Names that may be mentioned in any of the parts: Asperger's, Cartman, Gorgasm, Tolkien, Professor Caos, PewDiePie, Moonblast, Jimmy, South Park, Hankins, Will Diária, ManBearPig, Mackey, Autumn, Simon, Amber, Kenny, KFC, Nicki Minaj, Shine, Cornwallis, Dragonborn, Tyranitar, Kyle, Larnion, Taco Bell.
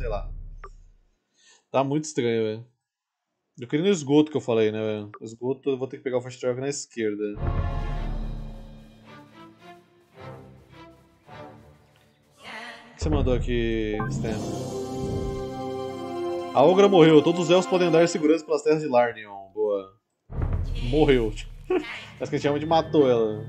sei lá. Tá muito estranho, velho. Eu queria no esgoto que eu falei, né, velho? Esgoto eu vou ter que pegar o fast travel na esquerda. O que você mandou aqui, Stan? A Ogra morreu, todos os elfos podem andar em segurança pelas terras de Larnion. Boa. Morreu. Parece que a gente realmente matou ela.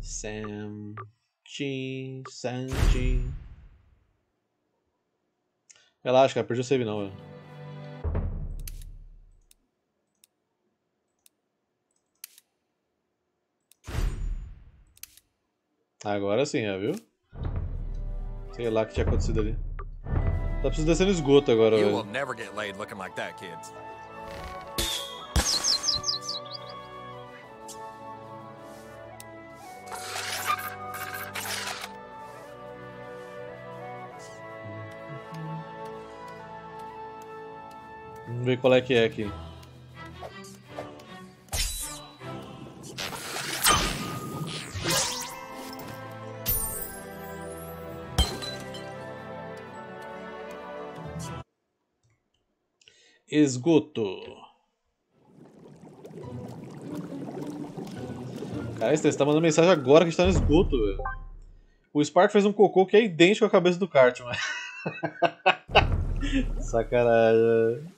Sam. Chin. Sam. Chin. Relaxa, cara, perdi o save não, velho. Agora sim, é, viu? Sei lá o que tinha acontecido ali. Tá precisando descer no esgoto agora, velho. Vamos ver qual é que é aqui. Esgoto. Cara, você tá mandando mensagem agora que a gente tá no esgoto, velho. O Spark fez um cocô que é idêntico à cabeça do Cartman. Sacanagem.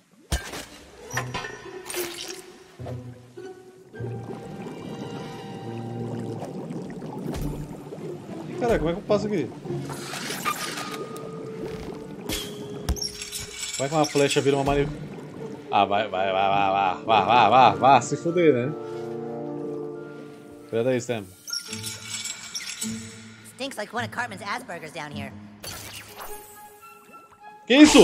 Caraca, como é que eu passo aqui? Como é que uma flecha vira uma manivela? Ah, vai, se fuder, né? Pera aí, Sam. Stinks like one of Cartman's Asperger's down here. Que isso?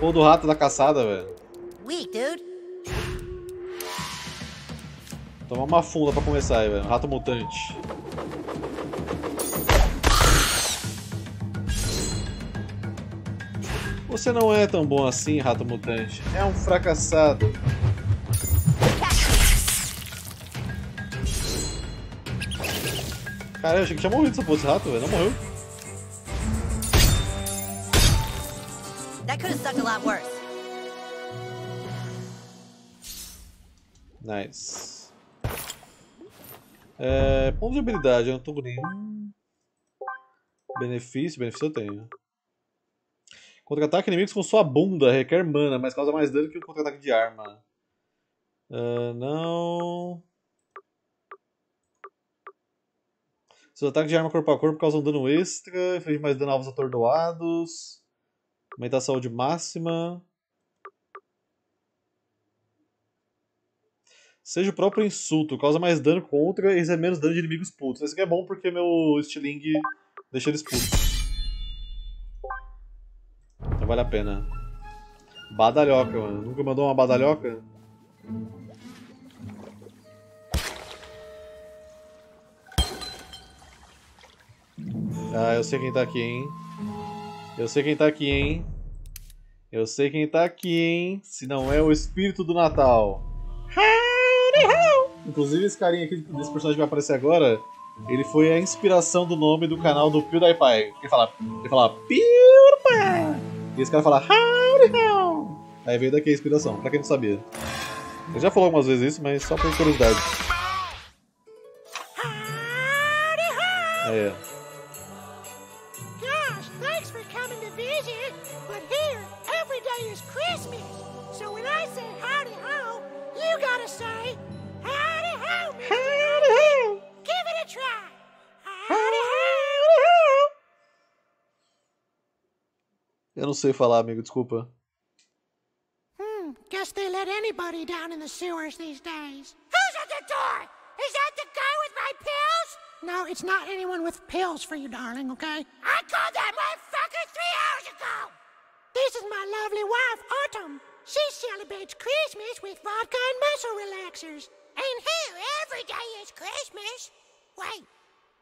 Pô do rato da caçada, velho. Weak, dude. Tomar uma funda pra começar aí, velho. Rato mutante. Você não é tão bom assim, rato mutante. É um fracassado. Cara, eu achei que tinha morrido se eu fosse rato, velho. Não morreu. That could have sucked a lot worse. Nice. É, ponto de habilidade, eu não tô com nenhum. Benefício eu tenho. Contra-ataque inimigos com sua bunda, requer mana, mas causa mais dano que um contra-ataque de arma. Não. Seus ataques de arma corpo a corpo causam dano extra, inflige mais dano a alvos atordoados, aumenta a saúde máxima. Seja o próprio insulto, causa mais dano contra e recebe menos dano de inimigos putos. Esse aqui é bom porque meu estilingue deixa eles putos. Vale a pena. Badalhoca, mano. Nunca mandou uma badalhoca? Ah, eu sei quem tá aqui, hein? Eu sei quem tá aqui, hein? Se não é o espírito do Natal. Inclusive esse carinha aqui, desse personagem que vai aparecer agora, ele foi a inspiração do nome do canal do PewDiePie. Ele fala PewDiePie. E esse cara fala howdy how. Aí veio daqui a inspiração, pra quem não sabia. Ele já falou algumas vezes isso, mas só por curiosidade. É. Gosh, thanks for coming to visit, but here every day is Christmas. So when I say howdy how, you gotta say howdy how. Howdy how. Give it a try. Howdy how. Eu não sei falar, amigo, desculpa. Guess they let anybody down in the sewers these days. Who's at the door? Is that the guy with my pills? No, it's not anyone with pills for you, darling, okay? I called that motherfucker 3 hours ago! This is my lovely wife, Autumn. She celebrates Christmas with vodka and muscle relaxers. And here, every day is Christmas. Wait,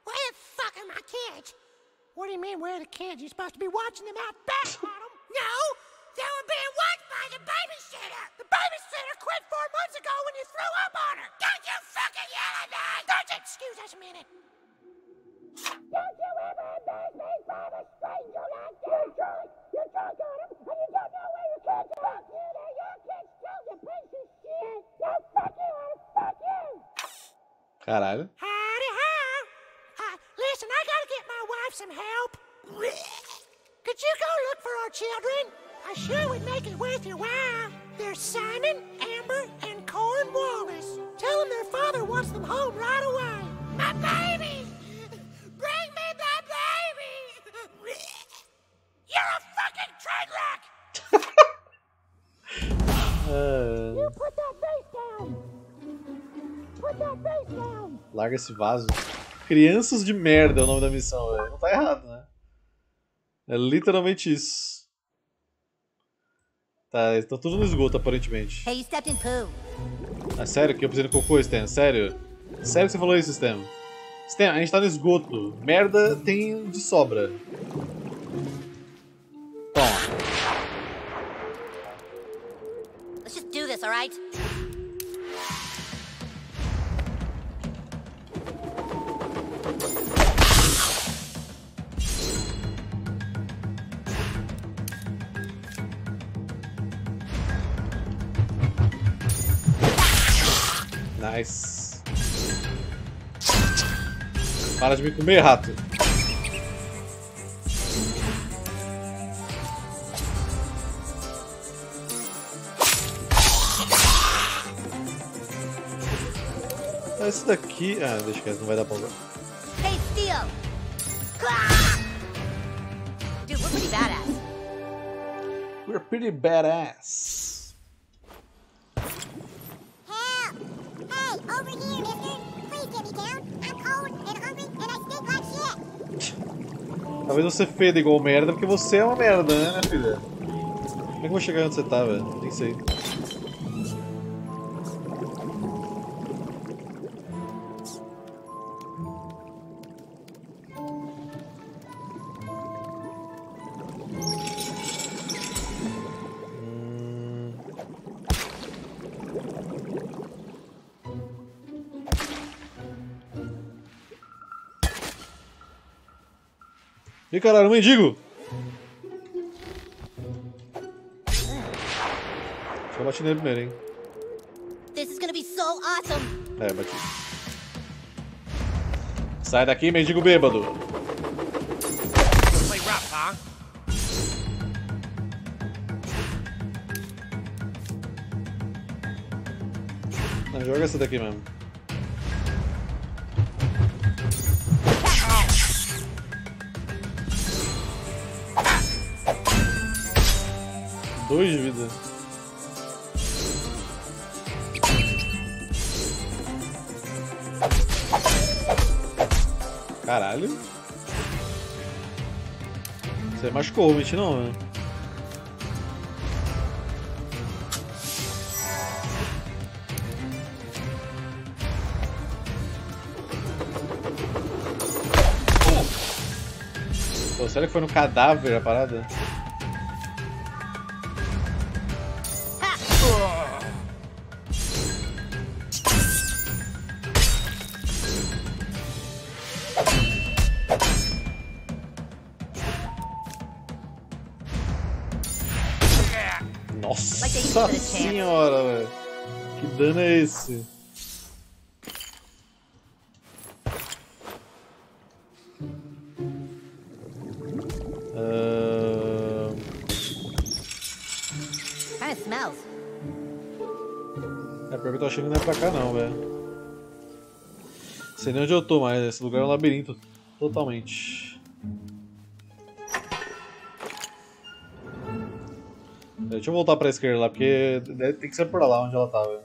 where the fuck are my kids? What do you mean, where are the kids? You're supposed to be watching them out back, Autumn. No, they were being watched by by the babysitter! The babysitter quit 4 months ago when you threw up on her! Don't you fucking yell at me! Don't you excuse us a minute! Don't you ever make me find a stranger like this! You're drunk! You're drunk, Autumn! And you don't know where your kids are! Fuck you! They're your kids too, you piece of shit! No, fuck you, Autumn! Fuck you! Caralho. Howdy, how? Listen, I gotta get my wife some help. Could you go look for our children? I sure would make it worth your while. They're Simon, Amber, and Cornwallis. Tell them their father wants them home right away. My baby! Bring me my baby! You're a fucking train wreck! You put that face down! Put that face down! Larga esse vaso. Crianças de merda é o nome da missão, velho. Não tá errado, né? É literalmente isso. Tá, estão tudo no esgoto, aparentemente. Hey, you stepped in poo. Ah, sério que eu precisei no cocô, Stan? Sério? Sério que você falou isso, Stan? Stan, a gente tá no esgoto. Merda tem de sobra. Toma. Let's just do this, all right? Nice. Para de me comer, rato. Ah, esse daqui... Ah, deixa quieto, não vai dar pra usar. Hey, Steel! Dude, we're pretty badass. We're pretty badass. Over here, mister. Please get me down. I'm cold and hungry and I stink like shit. Talvez você feda igual merda, porque você é uma merda, né, minha filha? Como é que eu vou chegar onde você tá, velho? Nem sei. Ih, caralho, mendigo! Deixa eu bater nele primeiro, hein? This is gonna be so awesome. É, bati. Sai daqui, mendigo bêbado! Play rap, huh? Não, joga essa daqui mesmo. Dois de vida. Caralho. Você machucou o bicho, não, velho? Pô, será que foi no cadáver a parada? Nossa senhora, velho. Que dano é esse? É, pior que eu tô achando que não é pra cá não, velho. Não sei nem onde eu tô, mas esse lugar é um labirinto totalmente. Deixa eu voltar pra esquerda lá, porque tem que ser por lá onde ela tá, velho.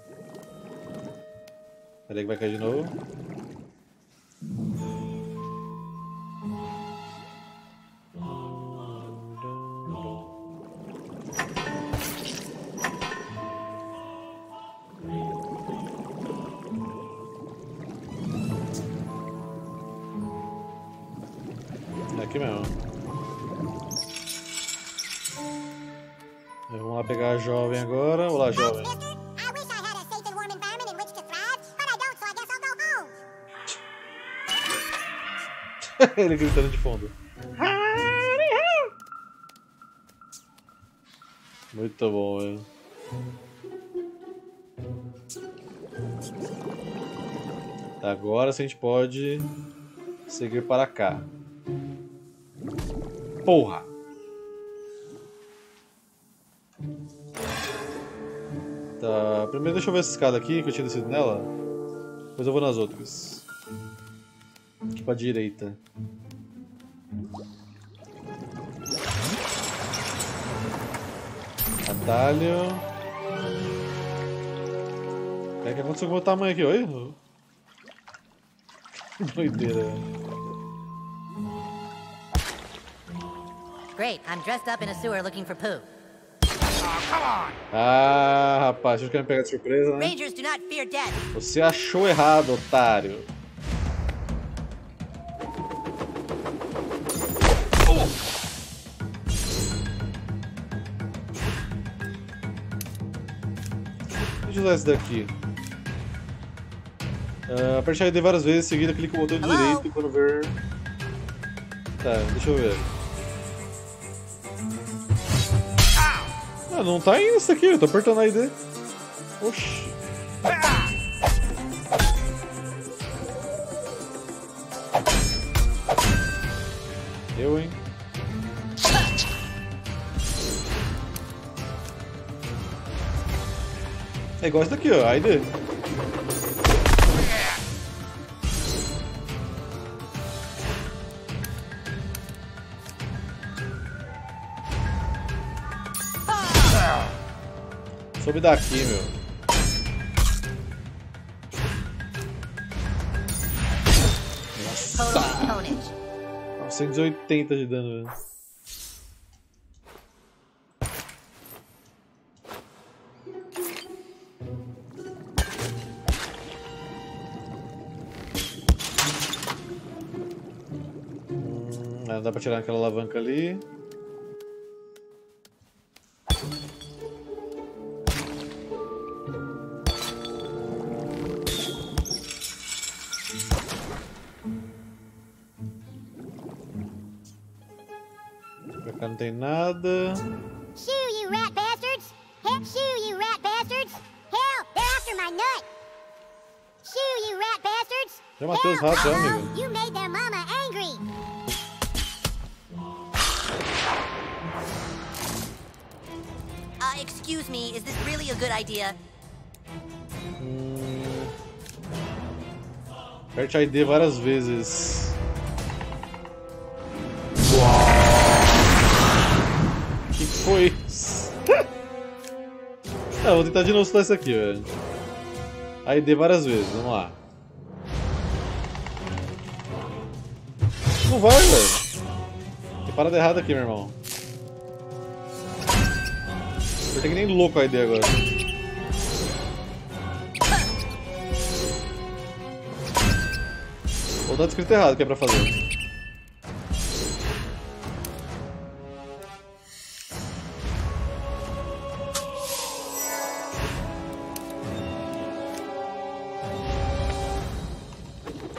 Peraí que vai cair de novo. pegar a jovem agora. Olá, jovem. Ele gritando de fundo. Muito bom, velho. Agora sim a gente pode seguir para cá. Porra! Tá, primeiro deixa eu ver essa escada aqui, que eu tinha descido nela. Depois eu vou nas outras. Aqui pra direita. Atalho. O que aconteceu com o meu tamanho aqui, olha? Doideira. Great, I'm dressed up in a sewer looking for poo. Ah, rapaz, vocês querem pegar de surpresa, né? Rangers do not fear death. Você achou errado, otário. Deixa eu usar esse daqui. Aperte RD várias vezes, em seguida clica o botão direito e quando ver... Tá, deixa eu ver. Ah, não tá indo isso aqui, eu tô apertando a RD. Oxi. Eu, hein? É igual isso daqui, ó, a RD. Sobe daqui, meu. Nossa! 980 de dano, velho. Não dá pra tirar aquela alavanca ali. Não tem nada. Shoo, you rat bastards! Hit, shoo, you rat bastards! Hell, they're after my nut! Shoo, you rat bastards! Já matou os ratos, amigo. You made their mama angry! Excuse me, is this really a good idea? Aperte a ID várias vezes. Foi isso. Ah, vou tentar de novo soltar isso aqui, velho. Aí dei várias vezes, vamos lá. Não vai, velho. Tem parada errada aqui, meu irmão. Eu tenho que nem louco a ideia agora. Vou dar escrito errado que é pra fazer.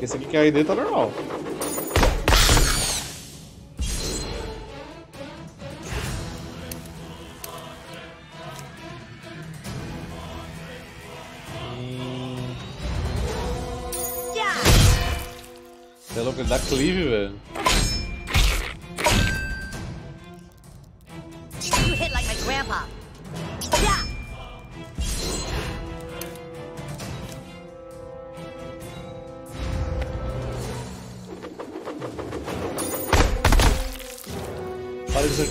Esse aqui que a ID tá normal. Você é louco, ele dá cleave, velho.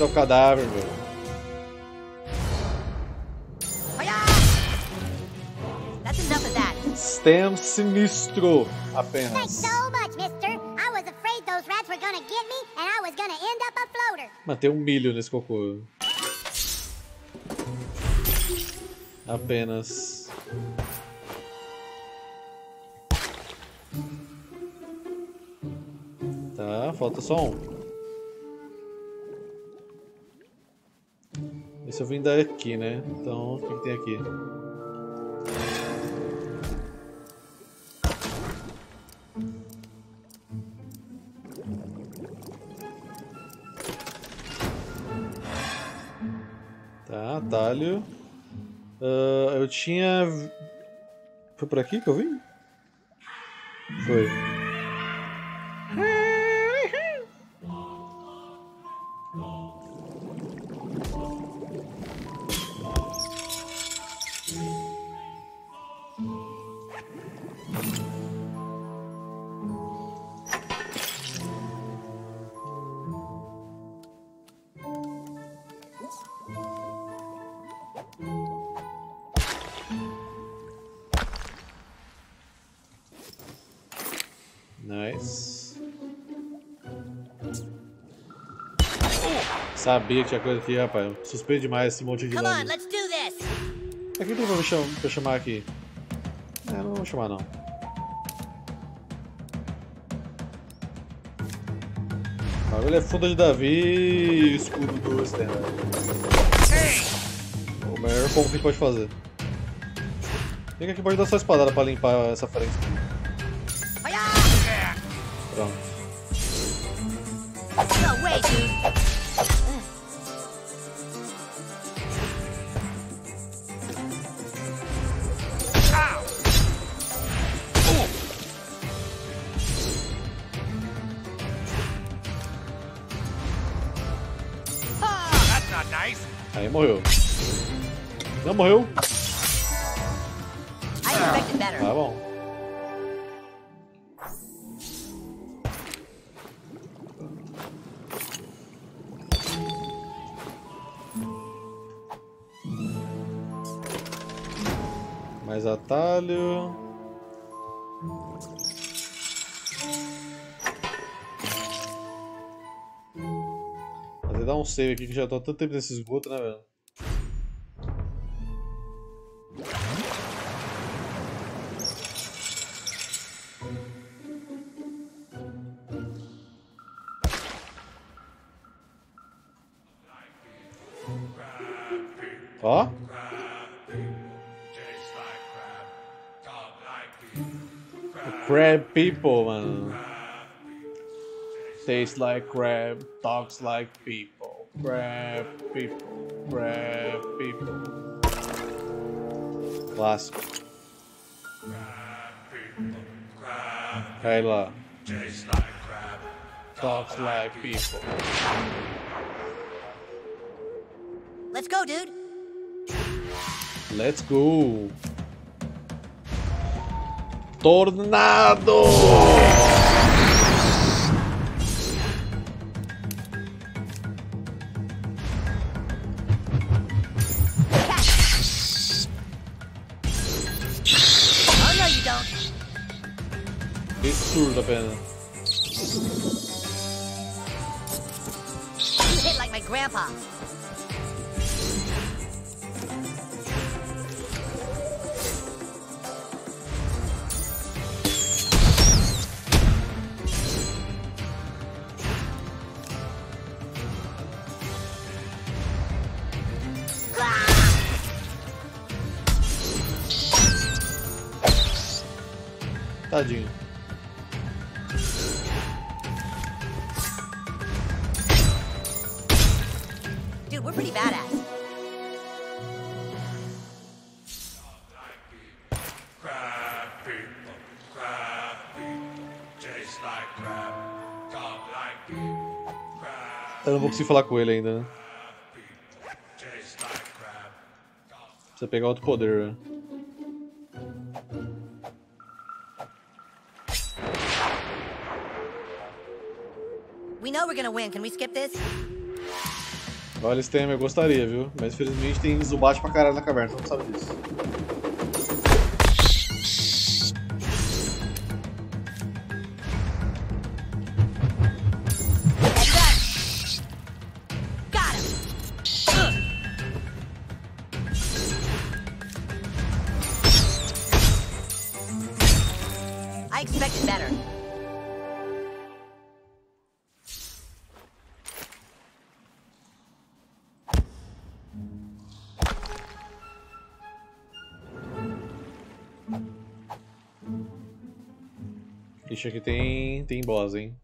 O cadáver, meu. Stem sinistro apenas. Mas tem um milho nesse cocô. Apenas. Se eu vim daqui, né? Então, o que, que tem aqui? Tá, atalho. Eu tinha... Foi por aqui que eu vim? Foi. Sabia que tinha coisa aqui, rapaz. Suspeito demais esse monte de lama. É que tem pra chamar aqui? É, não vou chamar não. Ah, ele é funda de Davi e escudo do Stanley. O melhor combo que a gente pode fazer. Vem aqui, pode dar só espadada pra limpar essa frente. Pronto. Aí morreu. Não morreu. Tá bom. Mais atalho. Vou até dar um save aqui que já tô há tanto tempo nesse esgoto, né, velho? Ó. Crab people, mano. Tastes like crab, talks like people. Crab people, crab people. Clássico. Cai lá. Tastes like crab, talks like people. Let's go, dude. Let's go! Tornado! Oh no, you don't. Que surda pena. You hit like my grandpa. Tadinho. Dude, we're pretty badass. Eu não vou conseguir falar com ele ainda, né? Precisa pegar outro poder, né? Olha esse tema, eu gostaria, viu? Mas infelizmente tem zumbate pra caralho na caverna, não sabe disso. Ixi, aqui tem boss, hein?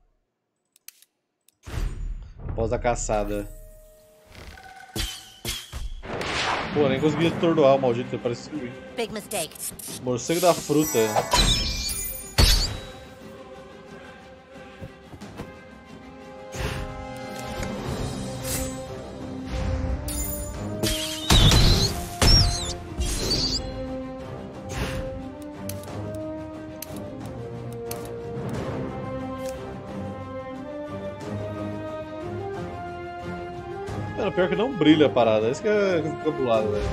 Boss da caçada. Pô, nem consegui atordoar o maldito, parece que... Big mistake. Morcego da fruta. Pior que não brilha a parada, isso que é complicado, velho.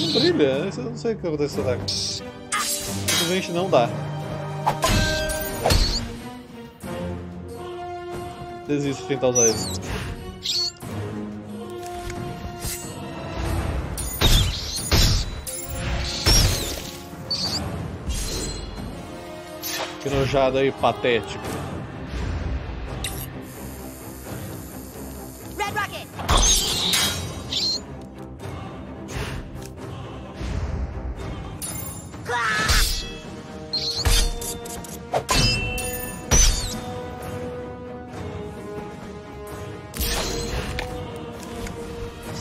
Não brilha, né? Eu não sei o que acontece com esse ataque. Simplesmente não dá. Desisto de tentar usar isso. Que nojado aí, patético.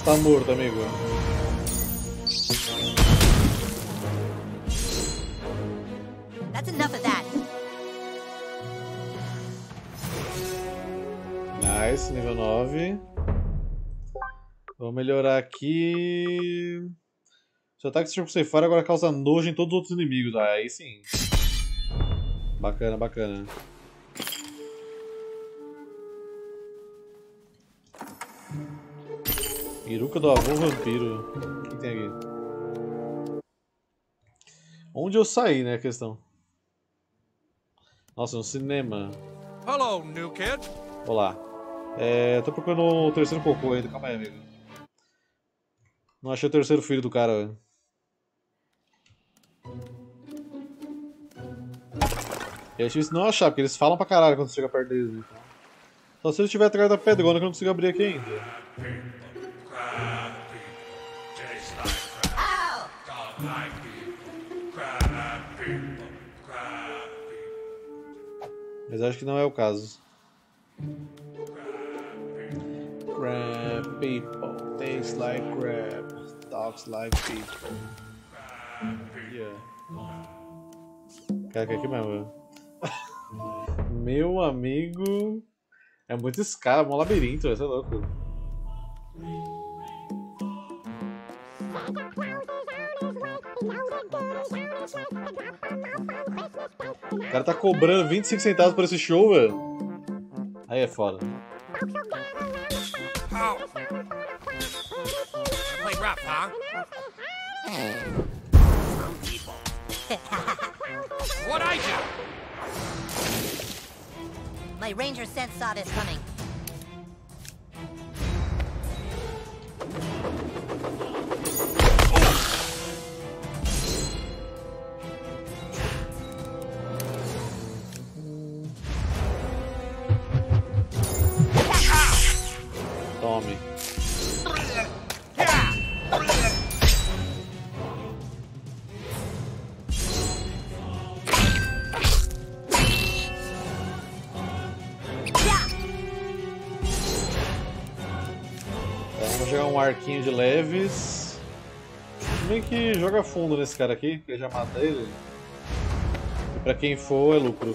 Tá morto, amigo. That's enough of that. Nice, nível 9. Vou melhorar aqui. Seu ataque se ceifar agora causa nojo em todos os outros inimigos. Ah, aí sim. Bacana, bacana. Iruca do avô vampiro. O que tem aqui? Onde eu saí, né, a questão? Nossa, um cinema. Hello, new kid. Olá. Tô procurando o terceiro cocô ainda, calma aí, amigo. Não achei o terceiro filho do cara, velho. E é difícil não achar, porque eles falam pra caralho quando chega perto deles, né? Só se ele estiver atrás da pedrona que eu não consigo abrir aqui ainda. Mas acho que não é o caso. Crab people taste like crab, talks like people. Yeah. Caraca, aqui mesmo. Meu amigo. É muito escada, é um labirinto, isso é louco. O cara tá cobrando 25 centavos por esse show, velho. Aí é foda. My ranger sense saw this coming. Arquinho de leves. Meio que joga fundo nesse cara aqui, porque já mata ele. E pra quem for é lucro.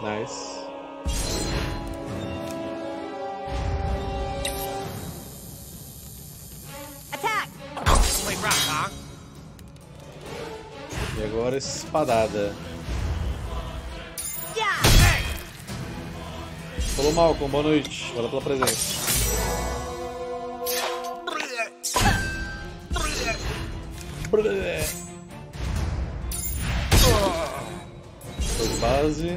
Nice. E agora espadada. Falou, Malcolm, boa noite. Valeu pela presença. Foi de base.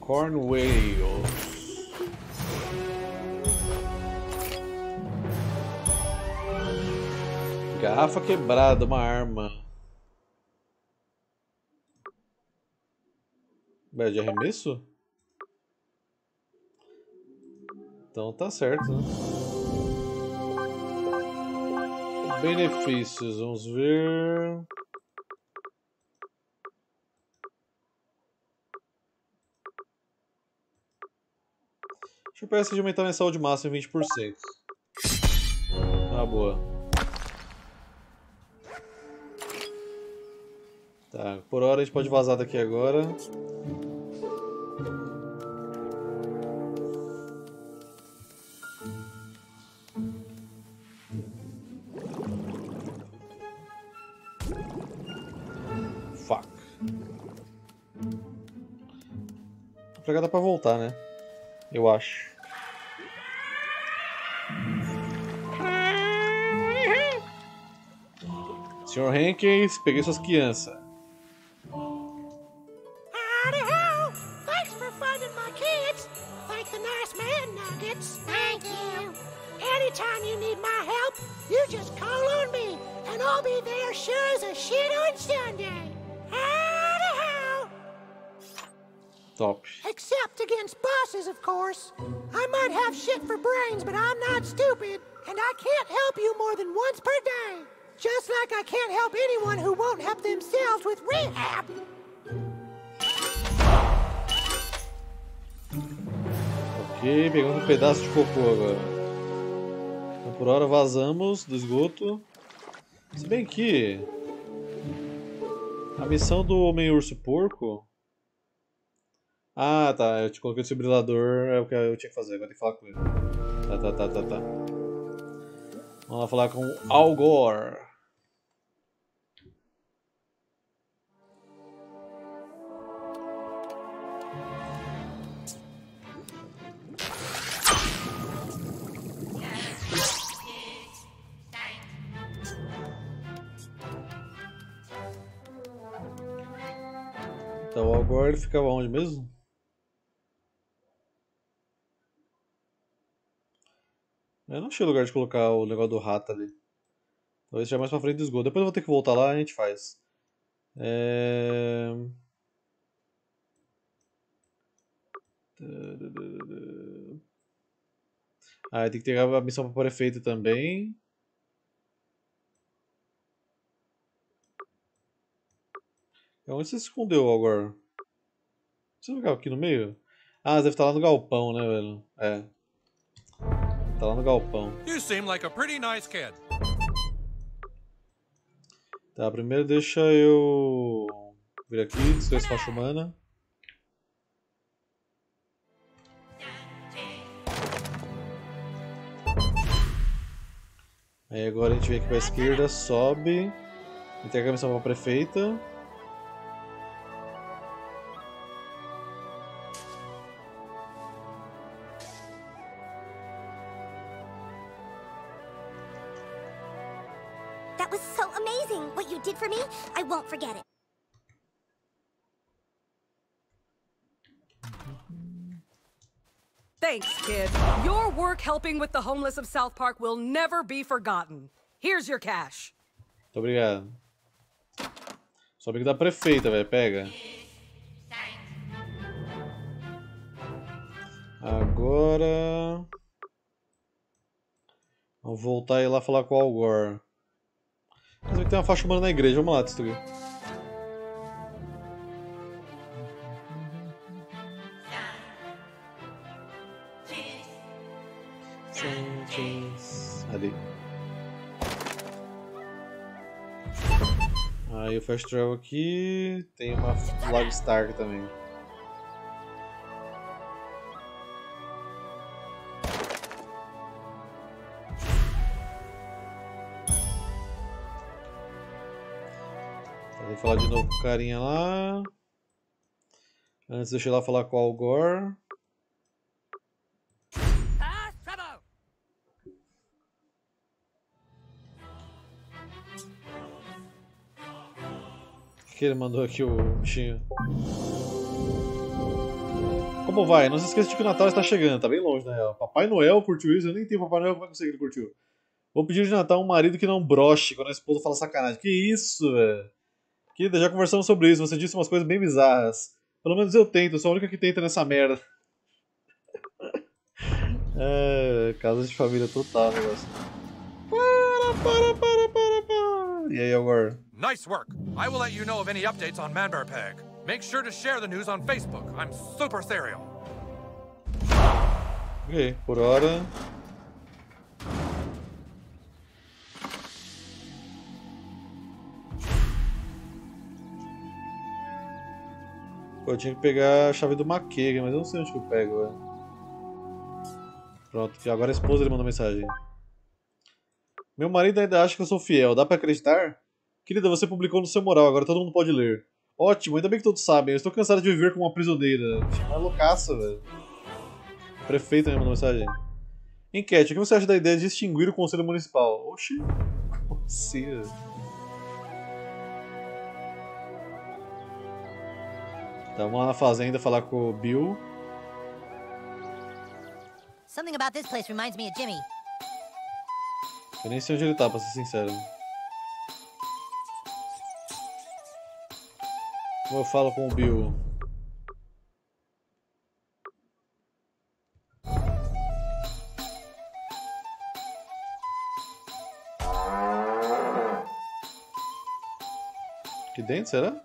Cornwallis. Garrafa quebrada, uma arma. É de arremesso? Então tá certo, né? Benefícios, vamos ver... Deixa eu pegar essa de aumentar minha saúde máxima em 20%. Ah, boa. Tá, por hora a gente pode vazar daqui agora. Fuck. Pra cá dá pra voltar, né? Eu acho. Sr. Hankins, peguei suas crianças. Howdy-ho! Thanks for finding my kids. Like the nice man nuggets. Thank you. Anytime you need my help, you just call on me, and I'll be there sure as a shit on Sunday. Howdy-ho! Top. Except against bosses, of course. I might have shit for brains, but I'm not stupid, and I can't help you more than once per day. Just like I can't help anyone who won't help themselves with rehab. Ok, pegando um pedaço de cocô agora. Então, por hora vazamos do esgoto. Se bem que... a missão do Homem-Urso-Porco... Ah, tá, eu te coloquei o desfibrilador, é o que eu tinha que fazer, agora tem que falar com ele. Tá. Vamos lá falar com o Al Gore. Então o Al Gore ele ficava onde mesmo? Eu não achei lugar de colocar o negócio do rato ali. Talvez seja mais pra frente do esgoto. Depois eu vou ter que voltar lá e a gente faz. Ah, tem que ter a missão para o prefeito também. Onde você se escondeu agora? Você não ficava aqui no meio? Ah, deve estar lá no galpão, né, velho? É. Tá lá no galpão. You seem like a pretty nice kid. Tá, primeiro deixa eu vir aqui, destruir faixa humana. Aí agora a gente vem aqui pra esquerda, sobe. Entrega a missão pra prefeita. Forget it. Thanks, kid. Your work helping with the homeless of South Park will never be forgotten. Here's your cash. Muito obrigado. Só amigo da prefeita, velho. Pega. Agora... vamos voltar e ir lá falar com o Al Gore. Mas tem uma faixa humana na igreja, vamos lá destruir. Ali. Aí o Fast Travel aqui. Tem uma Flag Star também. Vou falar de novo com o carinha lá. Antes deixa eu ir lá falar com o Al Gore. O que ele mandou aqui, o bichinho? Como vai? Não se esqueça de que o Natal está chegando, tá bem longe, né? Papai Noel curtiu isso, eu nem tenho Papai Noel, como é que eu sei que ele curtiu? Vou pedir de Natal um marido que não broche quando a esposa fala sacanagem. Que isso, velho? Querida, já conversamos sobre isso, você disse umas coisas bem bizarras. Pelo menos eu tento, eu sou a única que tenta nessa merda. É, casa de família total, negócio. E aí, agora? Nice work. I will let you know of any updates on ManBearPig. Make sure to share the news on Facebook. I'm super serial. Ok, por hora. Pô, eu tinha que pegar a chave do Mackey, mas eu não sei onde que eu pego, velho. Pronto, e agora a esposa ele mandou mensagem. Meu marido ainda acha que eu sou fiel, dá pra acreditar? Querida, você publicou no seu mural, agora todo mundo pode ler. Ótimo, ainda bem que todos sabem, eu estou cansado de viver como uma prisioneira. É loucaça, velho. Prefeito me mandou mensagem. Enquete, o que você acha da ideia de extinguir o conselho municipal? Oxi, como assim, velho? Tá, vamos lá na fazenda falar com o Bill. Something about this place reminds me of Jimmy. Eu nem sei onde ele tá, pra ser sincero. Como eu falo com o Bill? Aqui dentro, será?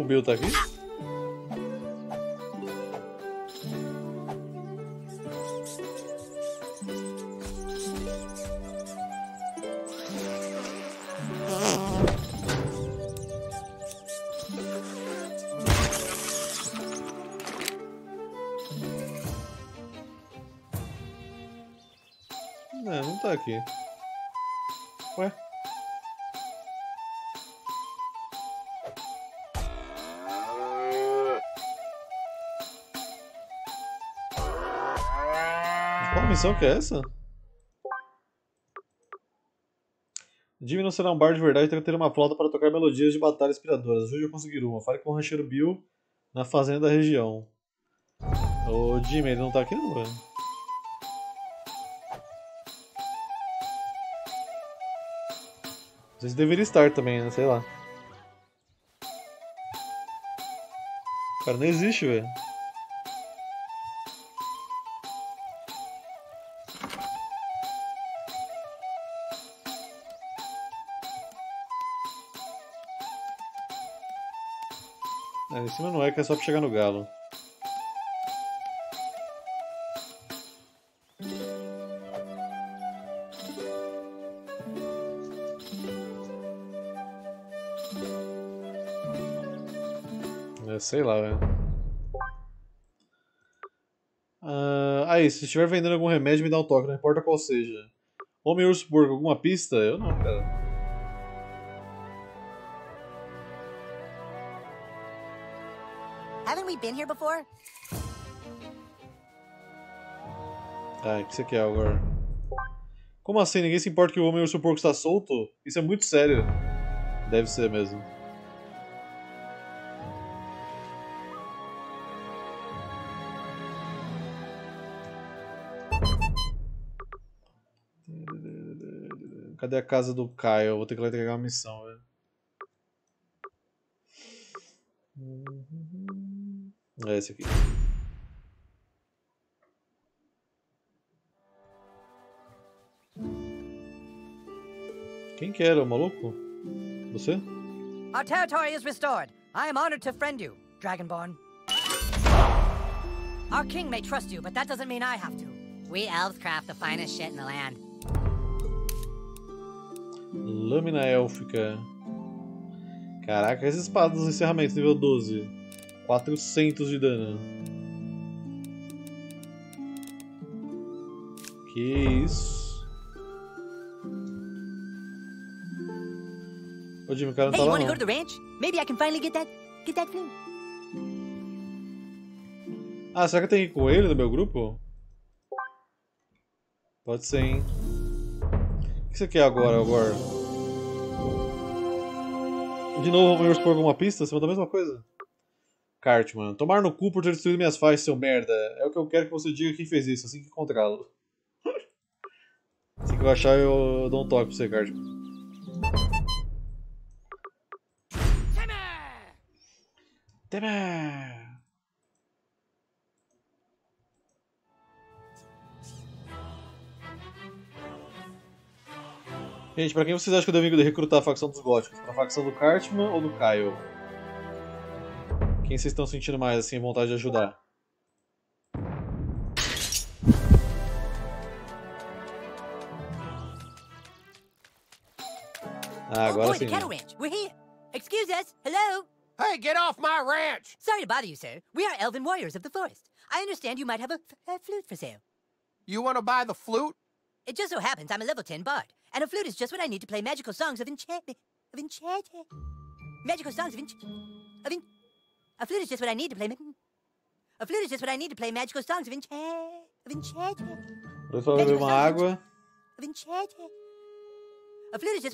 O Bill tá aqui? Não, não tá aqui. Ué? Que missão que é essa? Jimmy não será um bar de verdade, tem que ter uma flauta para tocar melodias de batalha inspiradoras. Ajude a conseguir uma. Fale com o rancheiro Bill na fazenda da região. Ô Jimmy, ele não tá aqui não, velho. Não sei se deveria estar também, né? Sei lá. O cara não existe, velho. Em cima não é que é só pra chegar no galo. É, sei lá, velho. Aí, se estiver vendendo algum remédio, me dá um toque, não importa qual seja. Homem urso porco, alguma pista? Eu não, cara. Been here before? Tá, o que você quer agora? Como assim? Ninguém se importa que o homem urso porco está solto? Isso é muito sério. Deve ser mesmo. Cadê a casa do Kyle? Vou ter que ir lá entregar uma missão, velho. É esse aqui. Quem que era, o maluco? Você? Our territory is restored. I am honored to friend you, Dragonborn. Our king may trust you, but that doesn't mean I have to. We elves craft the finest shit in the land. Lâmina élfica. Caraca, essas espadas do encerramento, nível 12. 400 de dano. Que isso? Ô Jimmy, o cara não tá lá não. Ah, será que eu tenho que ir com ele no meu grupo? Pode ser, hein? O que você quer agora, agora? De novo, vamos expor alguma pista? Você manda a mesma coisa? Cartman, tomar no cu por ter destruído minhas faixas, seu merda. É o que eu quero que você diga quem fez isso, assim que encontrá-lo. Assim que eu achar, eu dou um toque pra você, Cartman. Temer! Gente, pra quem vocês acham que eu devo recrutar a facção dos góticos? Pra facção do Cartman ou do Kyle? Quem vocês estão sentindo mais, assim, vontade de ajudar? Ah, agora sim. Excuse us, hello? Hey, get off my ranch! Sorry to bother you, sir. We are elven warriors of the forest. I understand you might have a flute for sale. You want to buy the flute? It just so happens I'm a level 10 bard, and a flute is just what I need to play magical songs of enchantment. A flute is just what I need to play. A flute is just what I need to play magical songs of enchantment. A flute is just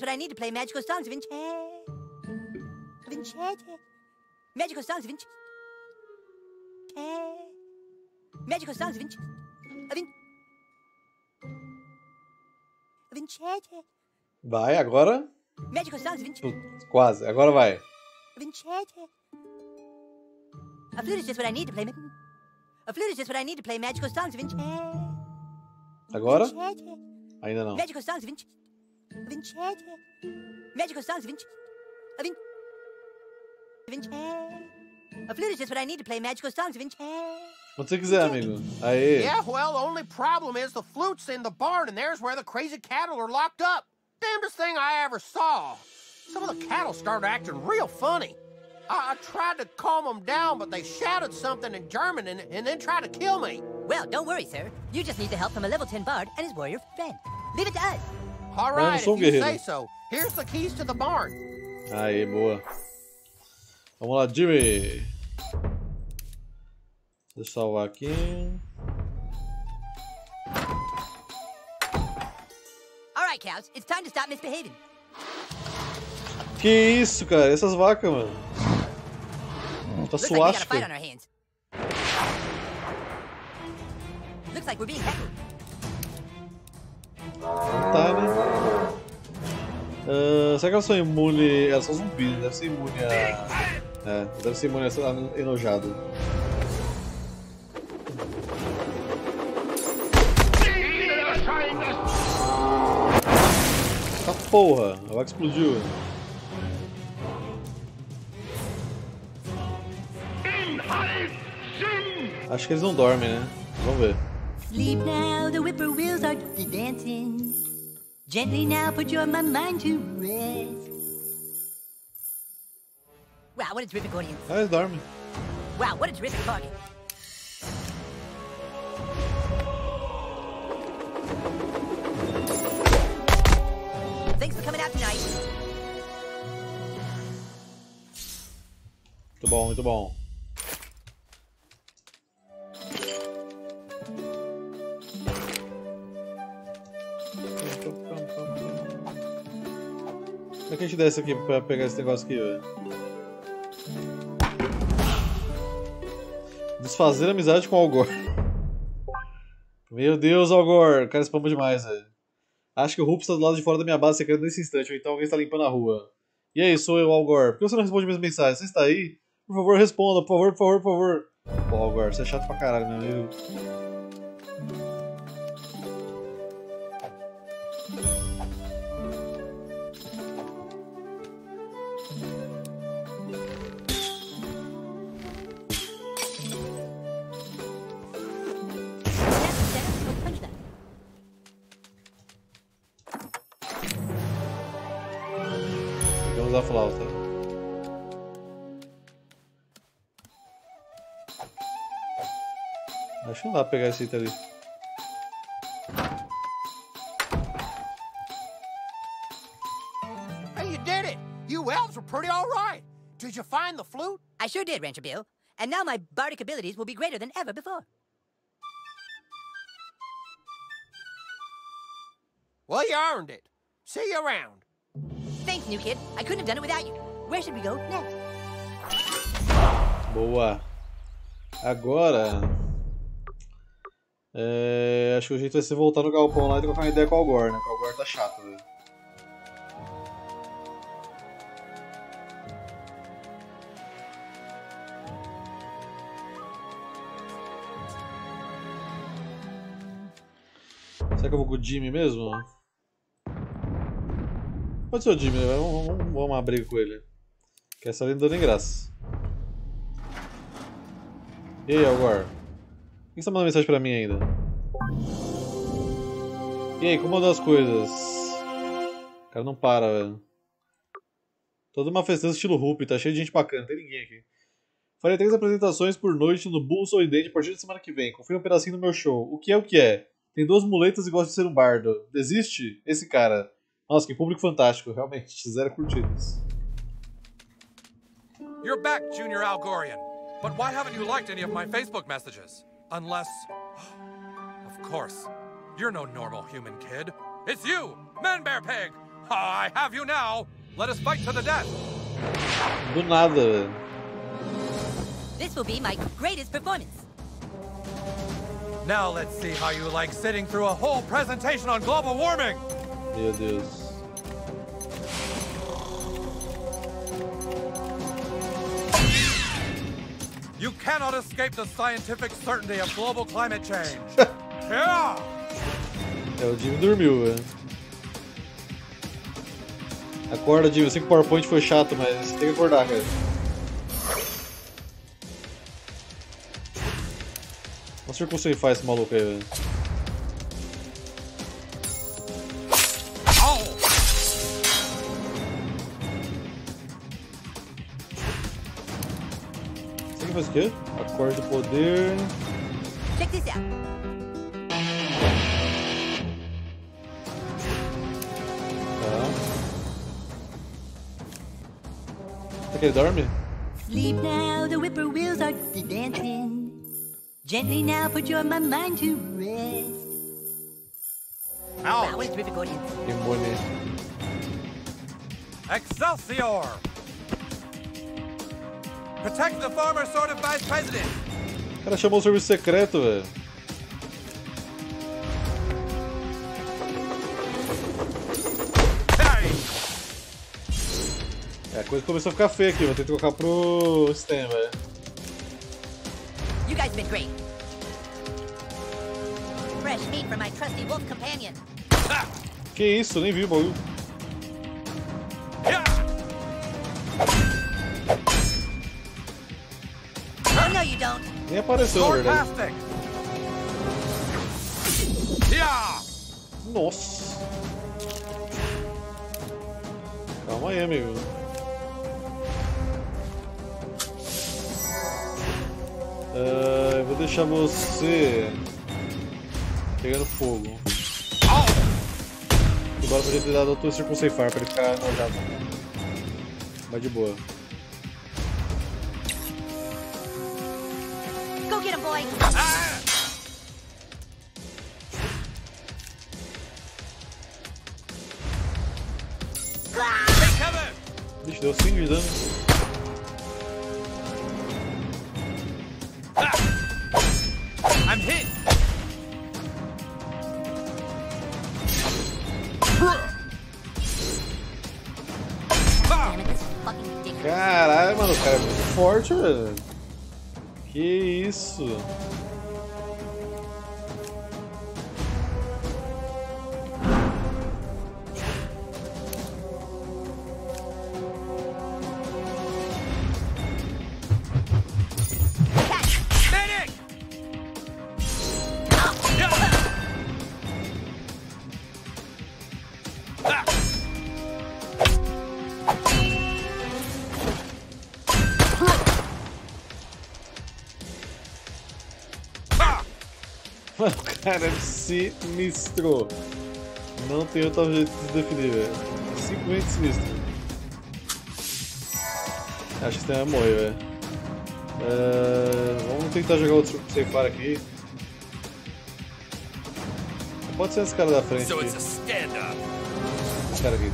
what I need to play magical songs of enchantment. Magical songs of inch. Magical songs of inch. Vai, agora. Magical songs of inch. Quase, agora vai. A flute is just what I need to play. A flute is just what I need to play magical songs of inch. Agora? Ainda não. Magical songs of inch. Magical songs of inch. A flute is just what I need to play magical songs of enchantment. What you say, amigo? Aye. Yeah, well, only problem is the flute's in the barn, and there's where the crazy cattle are locked up. Damnedest thing I ever saw. Some of the cattle started acting real funny. I tried to calm them down, but they shouted something in German and then tried to kill me. Well, don't worry, sir. You just need the help from a level 10 bard and his warrior friend. Leave it to us. All right, if you say so. Here's the keys to the barn. Aye, boa. Vamos lá, Jimmy! Deixa eu salvar aqui. Alright, cows, it's time to stop misbehaving. Que isso, cara? Essas vacas, mano. Tá suástica. Looks like we're being heckled. Tá, né? Será que elas são imunes? Elas são zumbis, né? Deve ser imune a... É, deve ser imune a enojado. Tá porra! A vaca explodiu! Acho que eles não dormem, né? Vamos ver. Sleep now, the whippoorwills are dancing. Gently now put your mind to rest. Wow, what a terrific audience. Eles dormem. Wow, what a terrific party. Thanks for coming out tonight. Muito bom, muito bom. Como é que a gente desce aqui pra pegar esse negócio aqui, velho? Desfazer amizade com Al Gore. Meu Deus, Al Gore. O cara spamou demais, velho. Acho que o Rups está do lado de fora da minha base secreta nesse instante, ou então alguém está limpando a rua. E aí, sou eu, Al Gore. Por que você não responde minhas mensagens? Você está aí? Por favor, responda. Por favor, por favor, por favor. Pô, Al Gore, você é chato pra caralho, meu amigo. Acho que não dá pra pegar esse item ali. Hey, you did it! You elves were pretty alright! Did you find the flute? I sure did, Rancher Bill. And now my bardic abilities will be greater than ever before. Well, you earned it. See you around. Thanks, new kid. I couldn't have done it without you. Where should we go next? Boa. Agora... é, acho que o jeito vai ser voltar no galpão lá e trocar uma ideia com o Al Gore, né? O Al Gore tá chato, velho. Será que eu vou com o Jimmy mesmo? Pode ser o Jimmy, né? Vamos arrumar uma briga com ele. Que essa ali não deu nem graça. E aí, Al Gore? Por que você tá mandando mensagem pra mim ainda? E aí, como andam as coisas? O cara não para, velho. Toda uma festança estilo Rupi, tá cheio de gente bacana, não tem ninguém aqui. Farei 3 apresentações por noite no Bull Solidente a partir da semana que vem. Confira um pedacinho do meu show. O que é o que é? Tem 2 muletas e gosta de ser um bardo. Desiste? Esse cara. Nossa, que público fantástico. Realmente, 0 curtidas. You're back, Junior Al Gorean. But why haven't you liked any of my Facebook messages? Unless... of course. You're no normal human kid. It's you, ManBearPig! I have you now! Let us fight to the death! Do nada. This will be my greatest performance. Now let's see how you like sitting through a whole presentation on global warming! Meu Deus. You cannot escape the scientific certainty of global climate change. Yeah. É, o Jimmy dormiu, velho. Acorda, Jimmy. Eu sei que o PowerPoint foi chato, mas tem que acordar, cara. Nossa, eu consigo fazer esse maluco aí, velho. Faz o quê? Acorde do poder. Check this out. Tá. Será que ele dorme? Sleep now, the whippoorwills are dancing. Gently now, put your mind to rest. Out! Que bonito. Excelsior! Protect the former sort of vice president. O cara chamou o serviço secreto, velho. É, a coisa começou a ficar feia aqui, vou ter que colocar pro Stan, velho. You guys been great. Fresh meat for my trusty wolf companion. Ah! Que isso, nem vi o bagulho. Nem apareceu, na verdade. Nossa. Calma aí, amigo. Eu vou deixar você pegando fogo. Agora podia ter dado outro circunceifar pra ele ficar enojado. Vai de boa. Ah! Bicho, deu 5 de dano. Ah! I'm hit. Caralho, mano, o cara é muito forte, velho. Que isso? Cara, é sinistro. Não tem outro jeito de definir, velho. É simplesmente sinistro. Acho que esse tema vai morrer, velho. Vamos tentar jogar outro ceifar aqui. Pode ser esse cara da frente aqui. Esse cara aqui.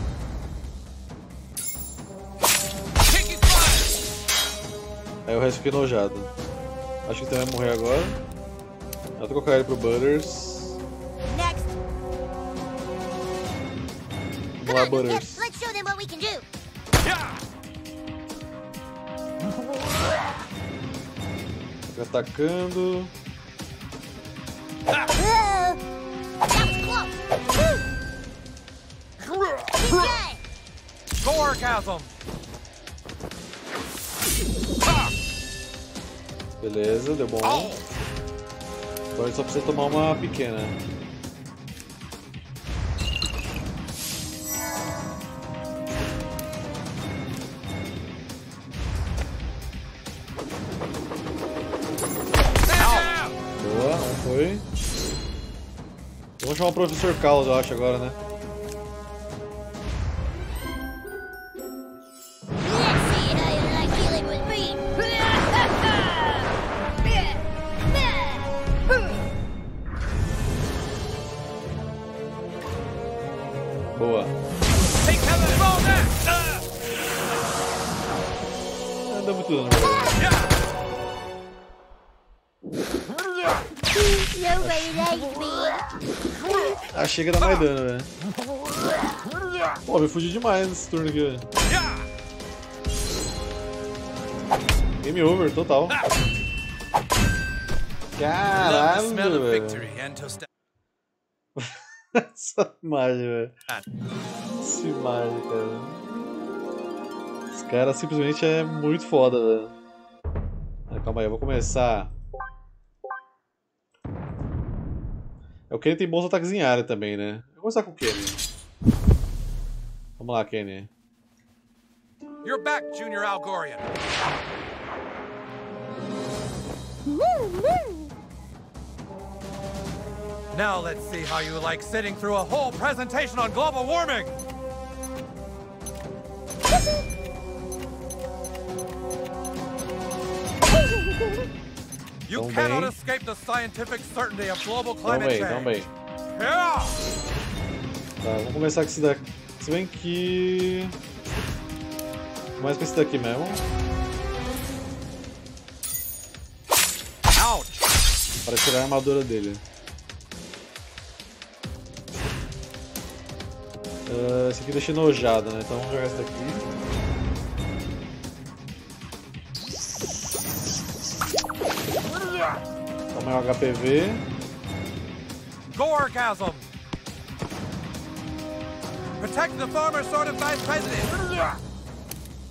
Aí eu resto fiquei nojado. Acho que também vai morrer agora. Eu vou trocar ele pro Butters. Vamos lá, Butters. Fica atacando. More chasm. Beleza, deu bom. Agora ele só precisa tomar uma pequena. Boa, não foi. Vamos chamar o Professor Caos, eu acho, agora, né? Boa. Não deu muito dano. Ah, chega a dar mais dano, velho. Pô, me fugi demais nesse turno aqui, velho. Game over, total. Caralho, velho. Essa imagem, velho. Essa imagem, cara. Esse cara simplesmente é muito foda, velho. Ah, calma aí, eu vou começar. O Kenny tem bons ataques em área também, né? Eu vou começar com o Kenny. Vamos lá, Kenny. You're back, Junior Al Gore. Now let's see how you like sitting through a whole presentation on global warming. You cannot escape the scientific certainty of global climate change. Também. Yeah. Tá, vamos começar com esse daqui. Se bem que mais com esse daqui mesmo. Ouch. Para tirar a armadura dele. Esse aqui deixa enojado, né? Então vamos jogar esse daqui. Toma o HPV. Gorgasm! Protect the former sort of vice president!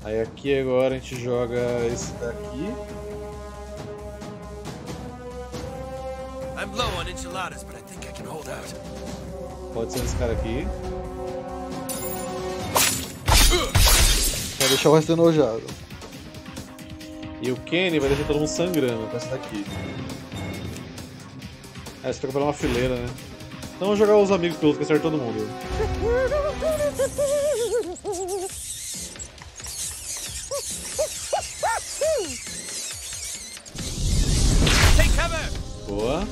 Aí aqui agora a gente joga esse daqui. I'm low on enchiladas, but I think I can hold out. Pode ser esse cara aqui. Vai deixar o resto enojado. E o Kenny vai deixar todo mundo sangrando com essa daqui. Ah, isso fica pra uma fileira, né? Então vamos jogar os amigos pilotos que acertam todo mundo. Take cover! Boa.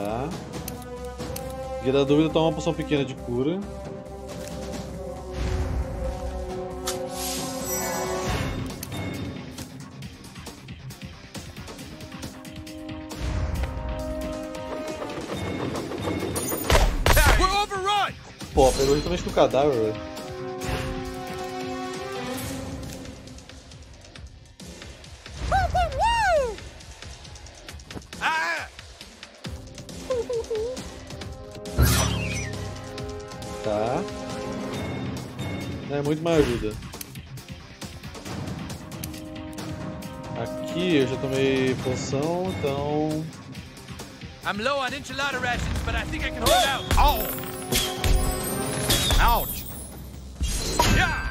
Tá. E da dúvida toma uma poção pequena de cura. Pô, pegou justamente no cadáver, velho. Tá. É muito mais ajuda. Aqui eu já tomei poção, então. I'm low on enchilada rations, but I think I can hold out. Ouch. Ouch. Yeah.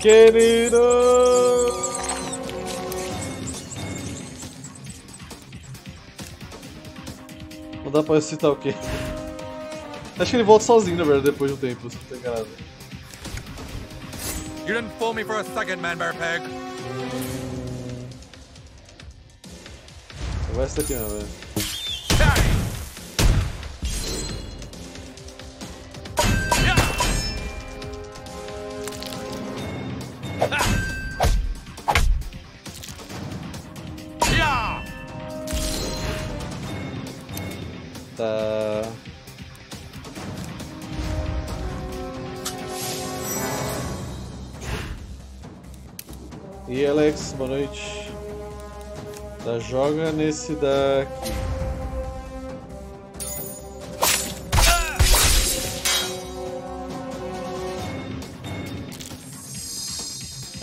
Querido! dá pra ressuscitar o quê? Acho que ele volta sozinho, na verdade, depois de um tempo, se não tô enganado. You didn't fool me for a second, ManBearPig. Não vai essa daqui não, velho. E Alex, boa noite. Tá, joga nesse daqui.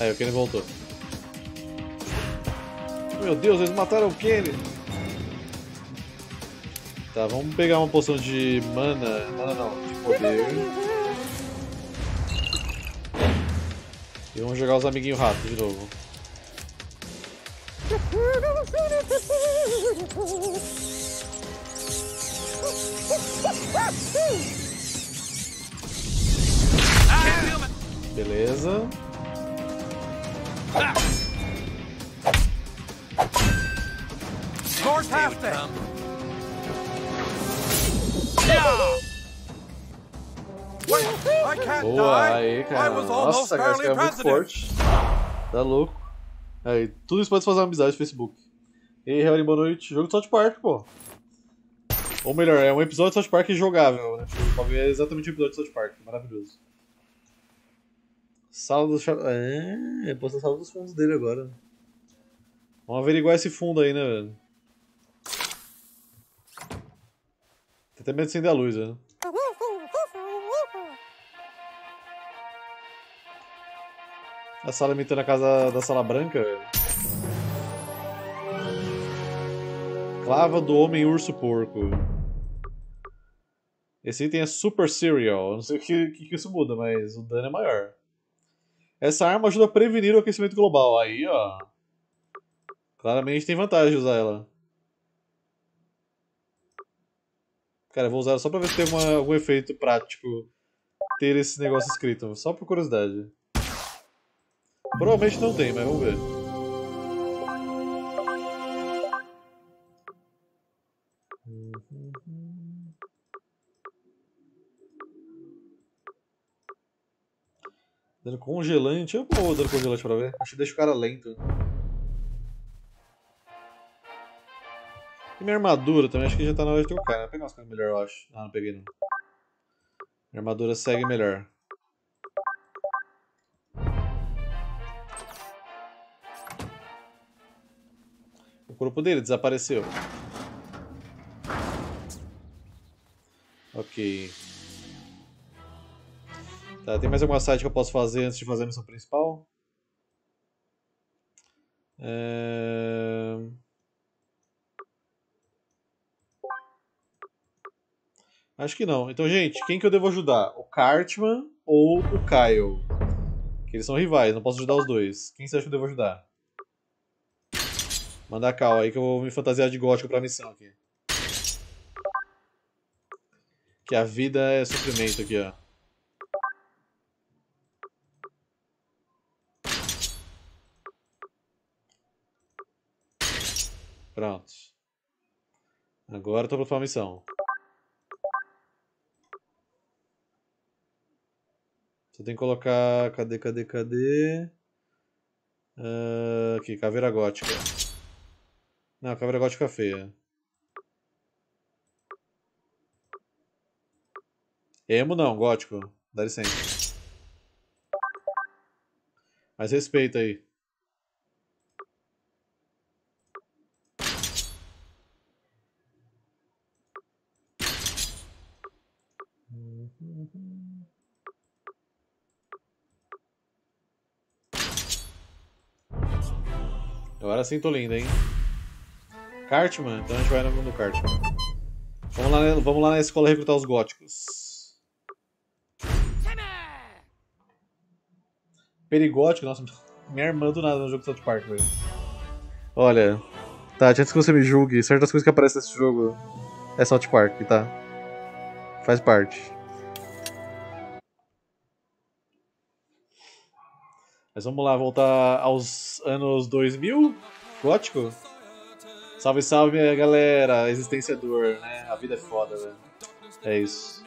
Aí, o Kenny voltou. Meu Deus, eles mataram o Kenny. Tá, vamos pegar uma poção de mana. Mana não, de poder. E vamos jogar os amiguinhos ratos de novo. Beleza. Boa, aí, cara. Nossa, cara, esse cara é muito forte. Tá louco. Aí, tudo isso pode fazer uma amizade no Facebook. E aí, Harry, boa noite. Jogo de South Park, pô. Ou melhor, é um episódio de South Park jogável, né? Tipo, é exatamente um episódio de South Park. Maravilhoso. Sala dos... É, posso na sala dos fundos dele agora. Vamos averiguar esse fundo aí, né, velho? Tem até medo de acender a luz, né? A sala imitando a casa da Sala Branca, velho. Clava do Homem Urso Porco. Esse item é Super Cereal. Não sei o que isso muda, mas o dano é maior. Essa arma ajuda a prevenir o aquecimento global. Aí, ó. Claramente tem vantagem de usar ela. Cara, eu vou usar só pra ver se tem algum efeito prático ter esse negócio escrito. Só por curiosidade. Provavelmente não tem, mas vamos ver. Dando congelante? Eu vou dando congelante pra ver. Acho que deixa o cara lento. E minha armadura também, acho que já tá na hora de trocar, né? Vou pegar umas coisas melhor, eu acho. Ah, não peguei não. Minha armadura segue melhor. O corpo dele desapareceu. Ok. Tá, tem mais alguma side que eu posso fazer antes de fazer a missão principal? Acho que não. Então, gente, quem que eu devo ajudar? O Cartman ou o Kyle? Porque eles são rivais, não posso ajudar os dois. Quem você acha que eu devo ajudar? Manda a cal aí que eu vou me fantasiar de gótico pra missão aqui. Que a vida é sofrimento aqui, ó. Pronto. Agora eu tô pronto pra missão. Só tem que colocar... Cadê? Aqui, caveira gótica. Não, a câmera gótica feia. Emo não, gótico. Dá licença. Mas respeita aí. Agora sim tô lindo, hein? Cartman? Então a gente vai no mundo do Cartman. Vamos lá na escola recrutar os góticos. Perigótico? Nossa, minha irmã do nada no jogo do South Park, velho. Olha, Tati, antes que você me julgue, certas coisas que aparecem nesse jogo É South Park, tá? Faz parte. Mas vamos lá, voltar aos anos 2000, gótico? Salve, salve, minha galera! Existência é dor, né? A vida é foda, velho. É isso.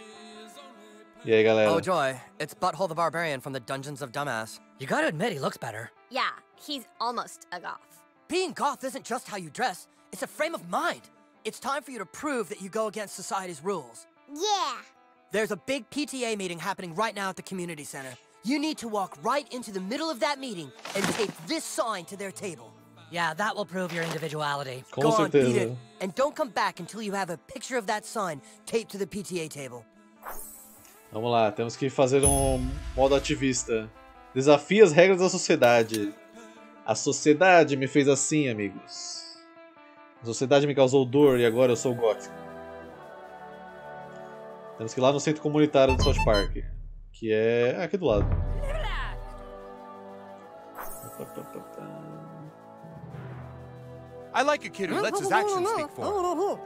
E aí, galera? Oh, joy. It's Butthole the Barbarian from the Dungeons of Dumbass. You gotta admit he looks better. Yeah, he's almost a goth. Being goth isn't just how you dress, it's a frame of mind. It's time for you to prove that you go against society's rules. Yeah. There's a big PTA meeting happening right now at the community center. You need to walk right into the middle of that meeting and tape this sign to their table. Yeah, that will prove your individuality. Go on, beat it, and don't come back until you have a picture of that sign taped to the PTA table. Vamos lá, temos que fazer modo ativista. Desafie as regras da sociedade. A sociedade me fez assim, amigos. A sociedade me causou dor e agora eu sou gótico. Temos que ir lá no centro comunitário do South Park, que é aqui do lado. I like a kid who lets his actions speak for him.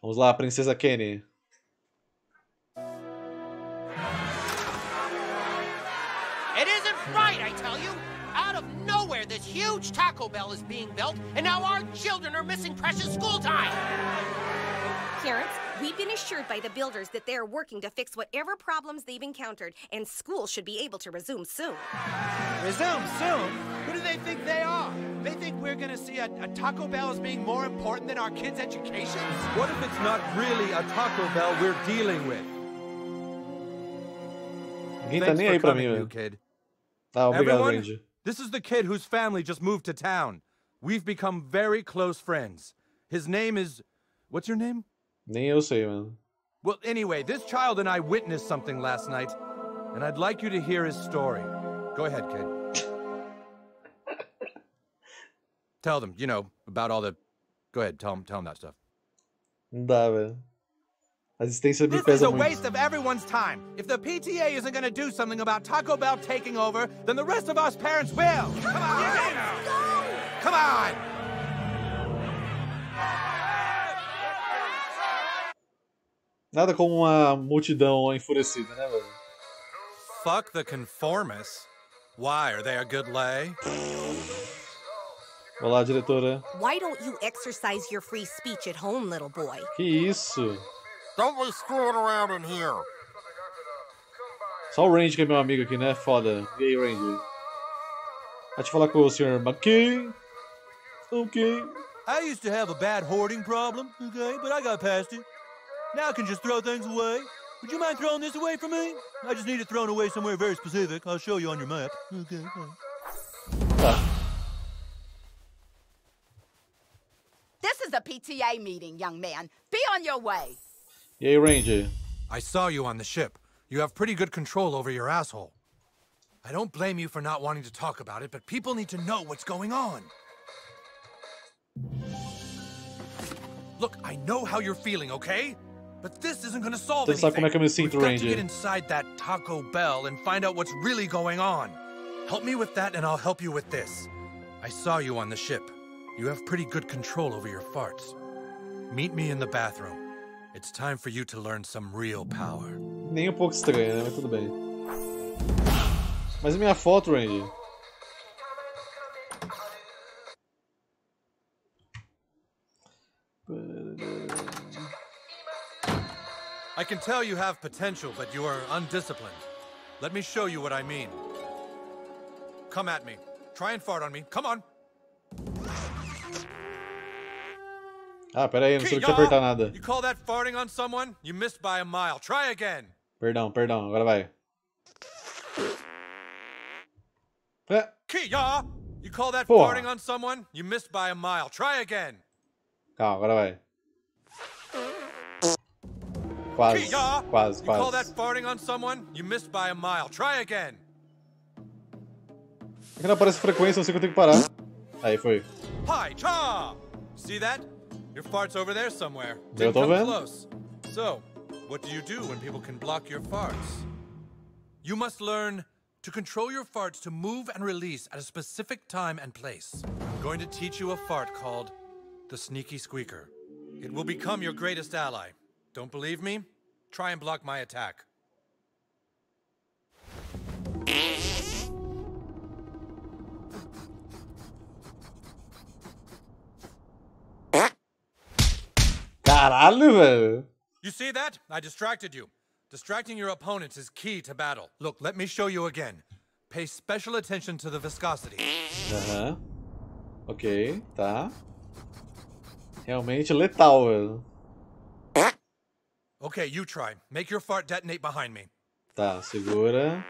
Vamos lá, princesa Kenny. It isn't right, I tell you. Out of nowhere, this huge Taco Bell is being built, and now our children are missing precious school time. Parents, we've been assured by the builders that they're working to fix whatever problems they've encountered, and school should be able to resume soon. Resume soon? Who do they think they are? They think we're going to see a Taco Bell as being more important than our kids' education? What if it's not really a Taco Bell we're dealing with? Thanks for coming, you kid. Everyone, this is the kid whose family just moved to town. We've become very close friends. His name is... What's your name? Nem eu sei, mano. Well, anyway, this child and I witnessed something last night, and I'd like you to hear his story. Go ahead, kid. Tell them, you know, about all the... Go ahead, tell them that stuff. Não dá, velho. A existência me pesa muito. This is a waste of everyone's time. If the PTA isn't going to do something about Taco Bell taking over, then the rest of us parents will. Come on! Come on! Nada como uma multidão enfurecida, né, velho? Fuck the conformists. Why are they a good lay? Olá, diretora. Why don't you exercise your free speech at home, little boy? Que isso? Don't we screw it around in here? Só o Randy que é meu amigo aqui, né? Foda. E aí, Randy? Deixa eu falar com o senhor Mackey. Okay. I used to have a bad hoarding problem, okay, but I got past it. Now I can just throw things away. Would you mind throwing this away for me? I just need it thrown away somewhere very specific. I'll show you on your map. Okay. This is a PTA meeting, young man. Be on your way. Yay, Ranger. I saw you on the ship. You have pretty good control over your asshole. I don't blame you for not wanting to talk about it, but people need to know what's going on. Look, I know how you're feeling, okay? But this isn't going to solve anything. We've got to get inside that Taco Bell and find out what's really going on. Help me with that and I'll help you with this. I saw you on the ship. You have pretty good control over your farts. Meet me in the bathroom. It's time for you to learn some real power. Nem pouco estranho, né? Mas tudo bem. Mas minha foto, Randy. I can tell you have potential, but you are undisciplined. Let me show you what I mean. Come at me. Try and fart on me. Come on. Ah, pera aí, não sei o que apertar nada. You call that farting on someone? You missed by a mile. Try again. Perdão, agora vai. Kia! You call that farting on someone? You missed by a mile. Try again. Calma, agora vai. Quase. You call that farting on someone? You missed by a mile. Try again. Aqui não aparece frequência, não sei que eu tenho que parar. Aí foi. Hi, cha. See that? Your fart's over there somewhere. Didn't come close. So, what do you do when people can block your farts? You must learn to control your farts to move and release at a specific time and place. I'm going to teach you a fart called the sneaky squeaker. It will become your greatest ally. Don't believe me? Try and block my attack. Caralho! You see that? I distracted you. Distracting your opponents is key to battle. Look, let me show you again. Pay special attention to the viscosity. Aham. Ok, tá. Realmente letal, velho. Okay, you try. Make your fart detonate behind me. Tá, segura.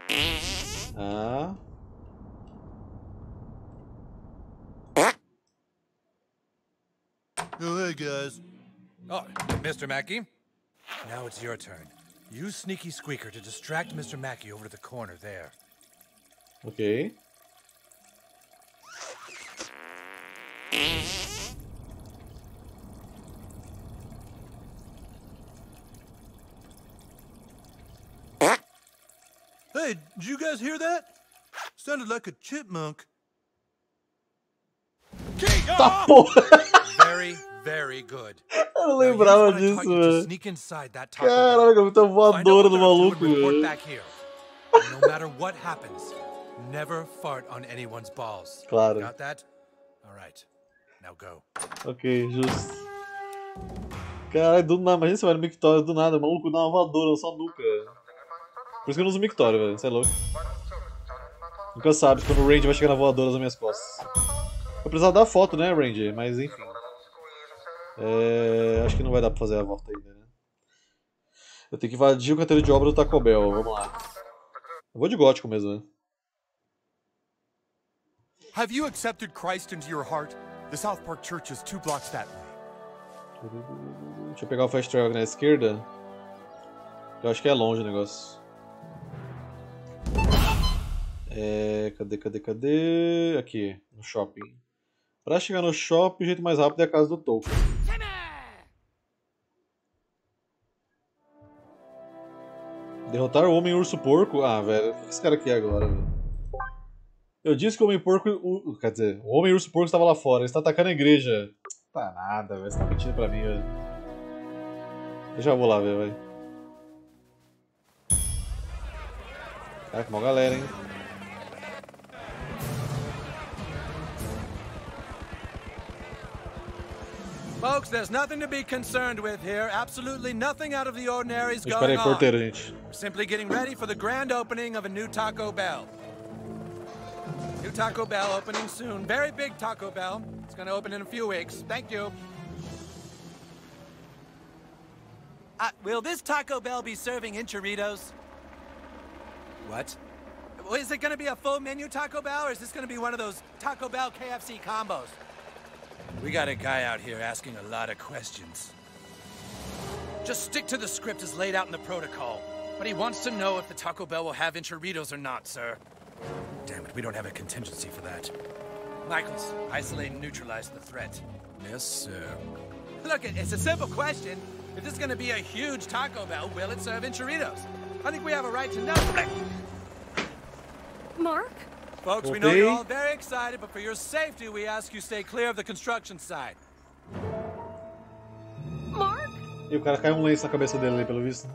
Ah. Oh, hey, guys. Oh, Mr. Mackey. Now it's your turn. Use Sneaky Squeaker to distract Mr. Mackey over to the corner there. Okay. Hey, did you guys hear that? Sounded like a chipmunk. Very, very good. Eu não lembrava disso, velho. Caraca, muita voadora do maluco, velho. No matter what happens, never fart on anyone's balls. Claro. Got that? All right. Now go. Ok, justo. Caralho, do nada. Imagina você vai no mictório do nada. O maluco dá uma voadora na sua nuca. Por isso que eu não uso mictório, velho. Você é louco. Nunca sabe quando o Randy vai chegar na voadora nas minhas costas. Vou precisar da foto, né, Randy? Mas enfim. É... acho que não vai dar pra fazer a volta ainda, né? Eu tenho que invadir o canteiro de obra do Taco Bell. Vamos lá. Eu vou de gótico mesmo, né? Have you accepted Christ into your heart? The South Park Church is 2 blocks that way. Deixa eu pegar o fast travel na esquerda. Eu acho que é longe o negócio. É, cadê? Aqui, no shopping. Pra chegar no shopping, o jeito mais rápido é a casa do Tolkien. Derrotar o Homem Urso Porco? Ah, velho, o que esse cara aqui é agora, velho? Eu disse que o Homem Porco... quer dizer, o Homem Urso Porco estava lá fora, ele está atacando a igreja. Não tá nada, velho, você tá mentindo pra mim, velho. Eu já vou lá ver, velho. Caraca, mó galera, hein? Folks, there's nothing to be concerned with here. Absolutely nothing out of the ordinary is going on. We're simply getting ready for the grand opening of a new Taco Bell. New Taco Bell opening soon. Very big Taco Bell. It's going to open in a few weeks. Thank you. Will this Taco Bell be serving enchiladas? What? Is it going to be a full menu Taco Bell, or is this going to be one of those Taco Bell KFC combos? We got a guy out here asking a lot of questions. Just stick to the script as laid out in the protocol. But he wants to know if the Taco Bell will have enchiladas or not, sir. Damn it, we don't have a contingency for that. Michaels, isolate and neutralize the threat. Yes, sir. Look, it's a simple question. If this is going to be a huge Taco Bell, will it serve enchiladas? I think we have a right to know. Mark? Folks, we know you're all very excited, but for your safety, we ask you stay clear of the construction site. Mark? E o cara caiu lenço na cabeça dele ali, pelo visto.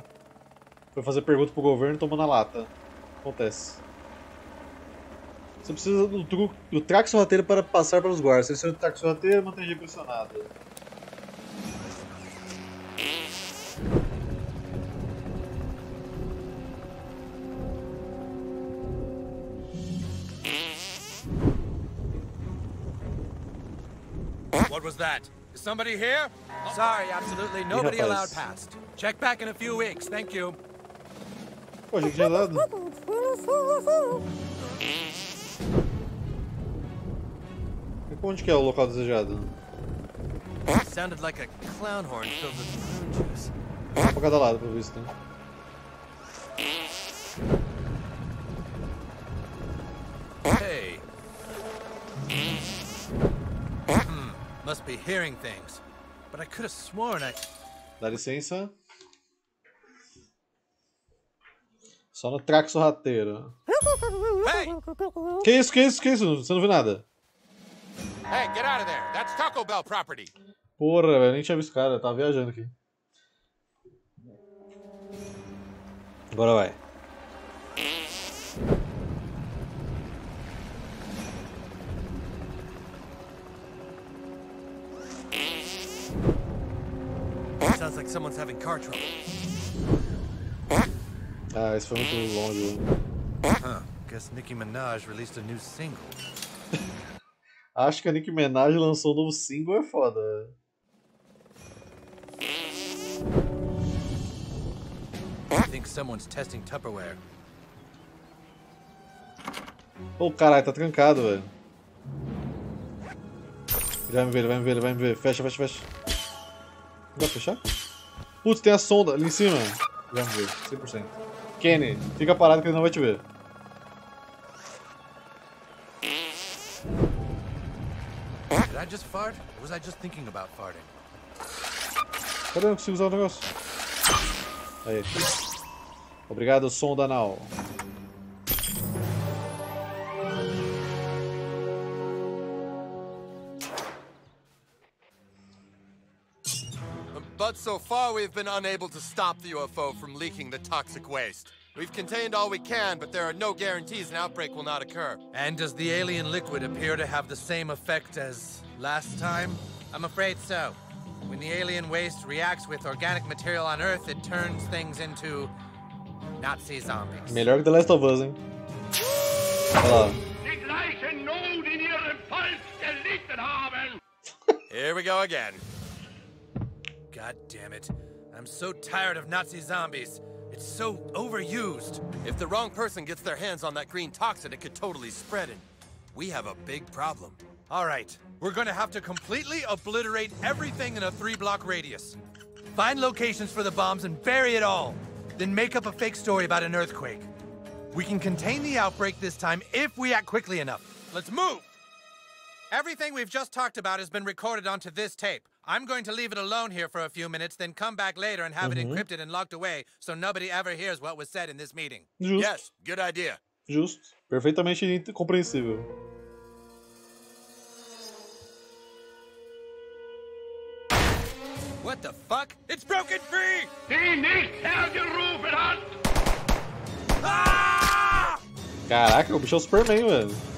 Foi fazer pergunta pro governo e tomou na lata. Acontece. Você precisa do truque do traque sorrateiro para passar pelos guardas. Se você não traque sorrateiro, mantenha pressionado. What was that? Is somebody here? Sorry, absolutely nobody allowed past. Check back in a few weeks. Thank you. Pô, gente, gelado. Onde que é o local desejado? Sounded like a clown horn filled with prune juice. Pra cada lado, pelo visto. Hey. Must be hearing things, but I could have sworn I... Dá licença. Só no traque sorrateiro. Hey! Que isso? Você não viu nada? Hey, get out of there. That's Taco Bell property. Porra, velho, nem tinha visto o cara, tava viajando aqui. Bora, vai. Sounds like someone's having car trouble. Ah, isso foi muito longo. Huh, guess Nicki Minaj released a new single. Acho que a Nicki Minaj lançou um novo single, é foda. I think someone's testing Tupperware. Oh, caralho, tá trancado, velho. Ele vai me ver, ele vai me ver, ele vai me ver. Fecha, fecha, fecha. Não dá pra fechar? Putz, tem a sonda ali em cima. Ele vai me ver, 100%. Kenny, fica parado que ele não vai te ver. Did I just fart? Or was I just thinking about farting? Cadê? Eu não consigo usar o negócio. Aí. Obrigado, sonda anal. But so far we've been unable to stop the UFO from leaking the toxic waste. We've contained all we can, but there are no guarantees an outbreak will not occur. And does the alien liquid appear to have the same effect as last time? I'm afraid so. When the alien waste reacts with organic material on Earth, it turns things into Nazi zombies. Melhor que The Last of Us, hein? Olha lá. Here we go again. God damn it. I'm so tired of Nazi zombies. It's so overused. If the wrong person gets their hands on that green toxin, it could totally spread and we have a big problem. All right, we're gonna have to completely obliterate everything in a 3-block radius. Find locations for the bombs and bury it all. Then make up a fake story about an earthquake. We can contain the outbreak this time if we act quickly enough. Let's move. Everything we've just talked about has been recorded onto this tape. I'm going to leave it alone here for a few minutes, then come back later and have it encrypted and locked away so nobody ever hears what was said in this meeting. Justo. Yes, good idea. Justo. Perfeitamente compreensível. What the fuck? It's broken free! Die nicht hergerufen hat! Ah! Caraca, o bicho é o Superman, mano.